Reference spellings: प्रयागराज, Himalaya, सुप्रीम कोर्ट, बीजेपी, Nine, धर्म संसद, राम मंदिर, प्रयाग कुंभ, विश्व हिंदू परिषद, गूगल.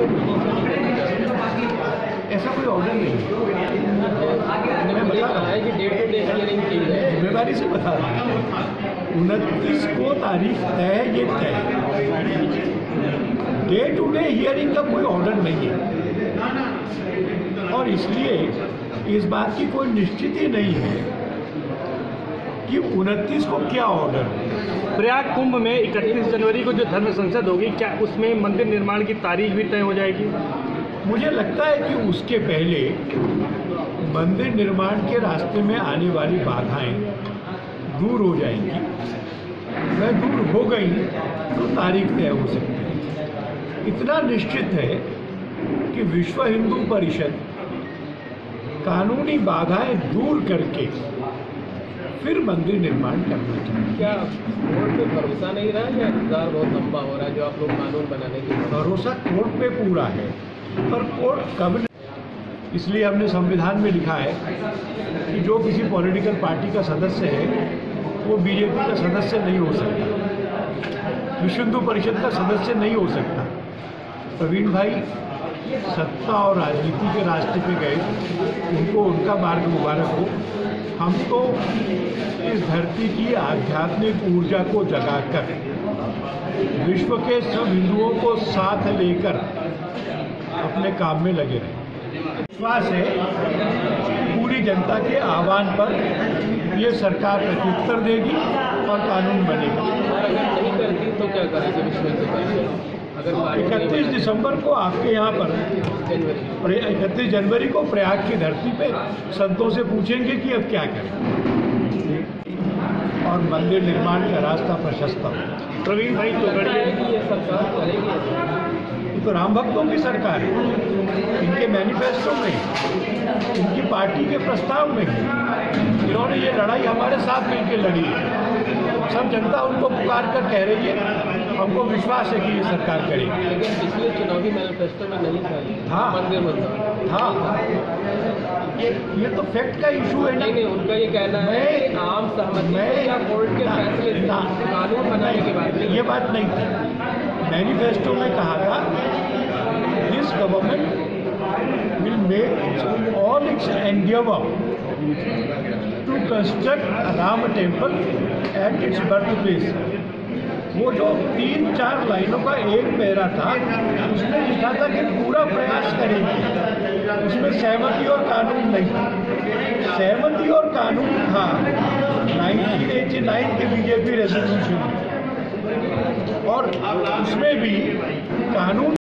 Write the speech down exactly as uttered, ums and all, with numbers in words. ऐसा कोई ऑर्डर नहीं है, जिम्मेदारी से बता रहा हूँ। उनतीस को तारीख तय, ये तय डे टू डे हियरिंग का कोई ऑर्डर नहीं है और इसलिए इस बात की कोई निश्चित ही नहीं है कि उनतीस को क्या ऑर्डर। प्रयाग कुंभ में इकतीस जनवरी को जो धर्म संसद होगी, क्या उसमें मंदिर निर्माण की तारीख भी तय हो जाएगी? मुझे लगता है कि उसके पहले मंदिर निर्माण के रास्ते में आने वाली बाधाएं दूर हो जाएंगी। वह दूर हो गई तो तारीख तय हो सकती है। इतना निश्चित है कि विश्व हिंदू परिषद कानूनी बाधाएं दूर करके फिर मंदिर निर्माण करना चाहिए। क्या कोर्ट पे भरोसा नहीं रहा है या इंतजार बहुत लंबा हो रहा है जो आप लोग कानून बनाने के? भरोसा कोर्ट पे पूरा है, पर कोर्ट कब? इसलिए हमने संविधान में लिखा है कि जो किसी पॉलिटिकल पार्टी का सदस्य है वो बीजेपी का सदस्य नहीं हो सकता, विश्व हिंदू परिषद का सदस्य नहीं हो सकता। प्रवीण भाई सत्ता और राजनीति के रास्ते पे गए, उनको उनका मार्ग मुबारक हो। हम तो इस धरती की आध्यात्मिक ऊर्जा को जगाकर विश्व के सब हिंदुओं को साथ लेकर अपने काम में लगे रहे। विश्वास है पूरी जनता के आह्वान पर ये सरकार प्रत्युत्तर देगी और कानून बनेगा। नहीं करती तो क्या करेंगे विश्व हिंदू परिषद? इकतीस दिसंबर को आपके यहाँ पर, इकतीस जनवरी को प्रयाग की धरती पे संतों से पूछेंगे कि अब क्या करें और मंदिर निर्माण का रास्ता प्रशस्त हो। प्रवीण भाई तो तो राम भक्तों की सरकार है, इनके मैनिफेस्टो में, इनकी पार्टी के प्रस्ताव में, इन्होंने ये लड़ाई हमारे साथ मिलकर लड़ी है। सब जनता उनको पुकार कर कह रही है, हमको विश्वास है कि ये सरकार करेगी। लेकिन पिछले चुनावी मैनिफेस्टो में नहीं था था मंदिर मतलब था ये ये तो फैक्ट का इशू है। नहीं, नहीं उनका ये कहना है आम सहमति या कोर्ट के फैसले से कानून बनाने की बात, ये बात नहीं थी। मैनिफेस्टो में कहा था this government will make all its endeavour to construct Ram temple at its birth place. वो जो तीन चार लाइनों का एक पैरा था उसमें लिखा था कि पूरा प्रयास करेंगे, उसमें सहमति और कानून नहीं। सहमति और कानून था नाइनटीन एटी नाइन के बीजेपी रेजोल्यूशन और उसमें भी कानून